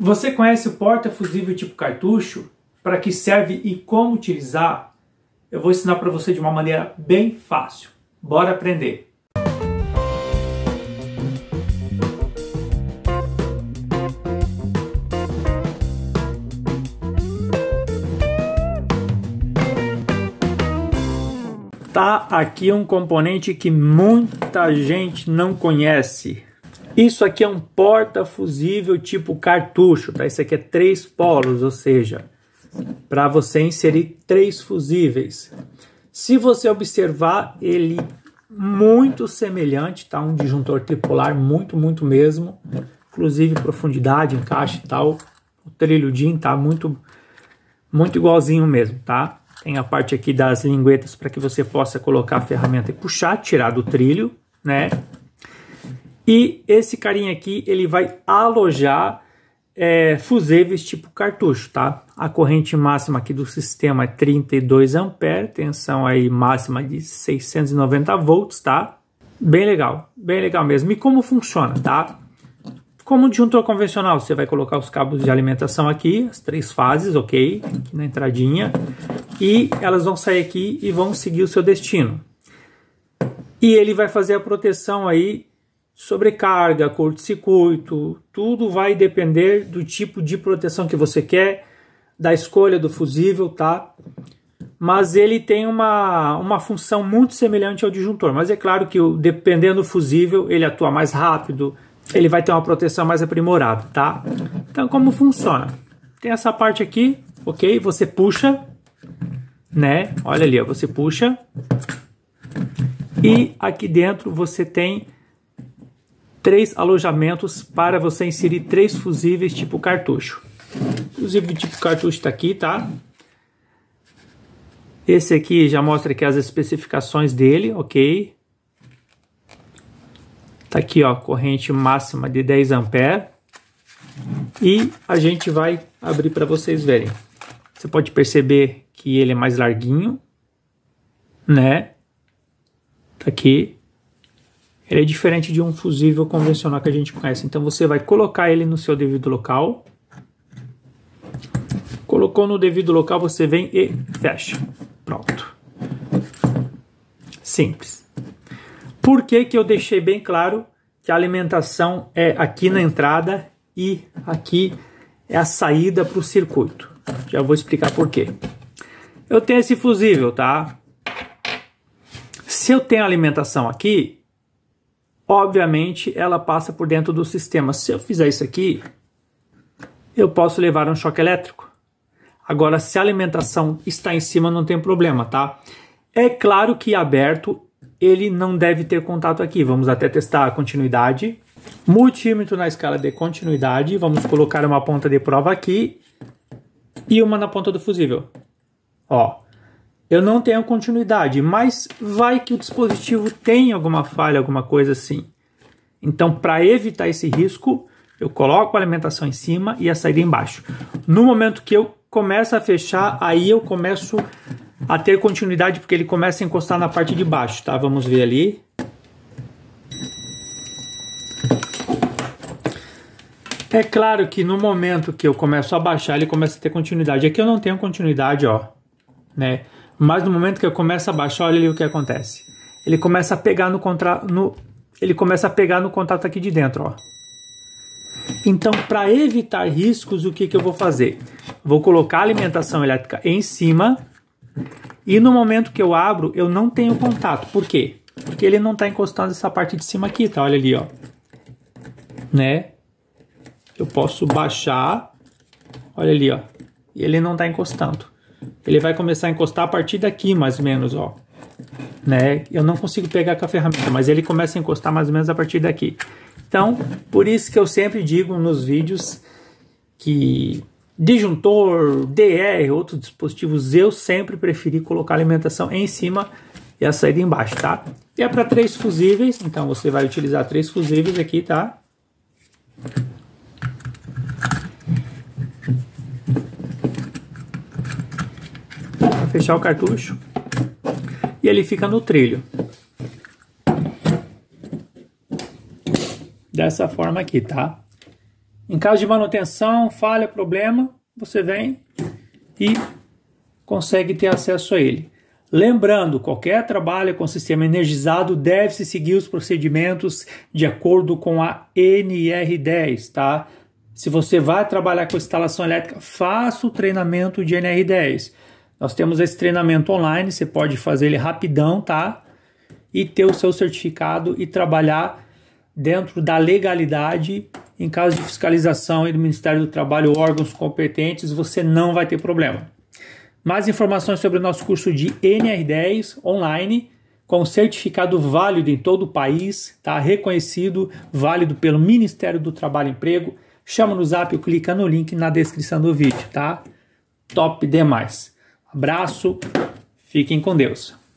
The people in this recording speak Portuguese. Você conhece o porta-fusível tipo cartucho? Para que serve e como utilizar? Eu vou ensinar para você de uma maneira bem fácil. Bora aprender! Tá aqui um componente que muita gente não conhece. Isso aqui é um porta-fusível tipo cartucho, tá? Isso aqui é 3 polos, ou seja, para você inserir 3 fusíveis. Se você observar, ele muito semelhante, tá? Um disjuntor tripolar, muito mesmo. Inclusive profundidade, encaixe e tal. O trilho DIN tá muito igualzinho mesmo, tá? Tem a parte aqui das linguetas para que você possa colocar a ferramenta e puxar, tirar do trilho, né? E esse carinha aqui, ele vai alojar fusíveis tipo cartucho, tá? A corrente máxima aqui do sistema é 32 ampere, tensão aí máxima de 690 volts, tá? Bem legal mesmo. E como funciona, tá? Como um disjuntor convencional, você vai colocar os cabos de alimentação aqui, as 3 fases, ok? Aqui na entradinha. E elas vão sair aqui e vão seguir o seu destino. E ele vai fazer a proteção aí, sobrecarga, curto-circuito, tudo vai depender do tipo de proteção que você quer, da escolha do fusível, tá? Mas ele tem uma função muito semelhante ao disjuntor, mas é claro que dependendo do fusível, ele atua mais rápido, ele vai ter uma proteção mais aprimorada, tá? Então, como funciona? Tem essa parte aqui, ok? Você puxa, né? Olha ali, ó, você puxa. E aqui dentro você tem 3 alojamentos para você inserir 3 fusíveis tipo cartucho. Inclusive, o tipo cartucho está aqui, tá? Esse aqui já mostra aqui as especificações dele, ok? Tá aqui, ó, corrente máxima de 10 ampere. E a gente vai abrir para vocês verem. Você pode perceber que ele é mais larguinho, né? Tá aqui. Ele é diferente de um fusível convencional que a gente conhece. Então você vai colocar ele no seu devido local. Colocou no devido local, você vem e fecha. Pronto. Simples. Por que eu deixei bem claro que a alimentação é aqui na entrada e aqui é a saída para o circuito? Já vou explicar por quê. Eu tenho esse fusível, tá? Se eu tenho alimentação aqui, obviamente, ela passa por dentro do sistema. Se eu fizer isso aqui, eu posso levar um choque elétrico. Agora, se a alimentação está em cima, não tem problema, tá? É claro que aberto, ele não deve ter contato aqui. Vamos até testar a continuidade. Multímetro na escala de continuidade. Vamos colocar uma ponta de prova aqui e uma na ponta do fusível. Ó. Eu não tenho continuidade, mas vai que o dispositivo tem alguma falha, alguma coisa assim. Então, para evitar esse risco, eu coloco a alimentação em cima e a saída embaixo. No momento que eu começo a fechar, aí eu começo a ter continuidade, porque ele começa a encostar na parte de baixo, tá? Vamos ver ali. É claro que no momento que eu começo a baixar, ele começa a ter continuidade. Aqui eu não tenho continuidade, ó, né? Mas no momento que eu começo a baixar, olha ali o que acontece. Ele começa a pegar no contato aqui de dentro, ó. Então, para evitar riscos, o que eu vou fazer? Vou colocar a alimentação elétrica em cima e no momento que eu abro, eu não tenho contato. Por quê? Porque ele não está encostando essa parte de cima aqui, tá? Olha ali, ó. Né? Eu posso baixar. Olha ali, ó. E ele não está encostando. Ele vai começar a encostar a partir daqui, mais ou menos, ó. Né? Eu não consigo pegar com a ferramenta, mas ele começa a encostar mais ou menos a partir daqui. Então, por isso que eu sempre digo nos vídeos que disjuntor, DR, outros dispositivos, eu sempre preferi colocar a alimentação em cima e a saída embaixo, tá? E é para 3 fusíveis, então você vai utilizar 3 fusíveis aqui, tá? Fechar o cartucho e ele fica no trilho dessa forma aqui, tá? Em caso de manutenção, falha, problema, você vem e consegue ter acesso a ele. Lembrando, qualquer trabalho com sistema energizado deve-se seguir os procedimentos de acordo com a NR10, tá? Se você vai trabalhar com instalação elétrica, faça o treinamento de NR10. Nós temos esse treinamento online, você pode fazer ele rapidão, tá? E ter o seu certificado e trabalhar dentro da legalidade. Em caso de fiscalização e do Ministério do Trabalho, órgãos competentes, você não vai ter problema. Mais informações sobre o nosso curso de NR10 online, com certificado válido em todo o país, tá? Reconhecido, válido pelo Ministério do Trabalho e Emprego. Chama no Zap ou clica no link na descrição do vídeo, tá? Top demais! Abraço, fiquem com Deus!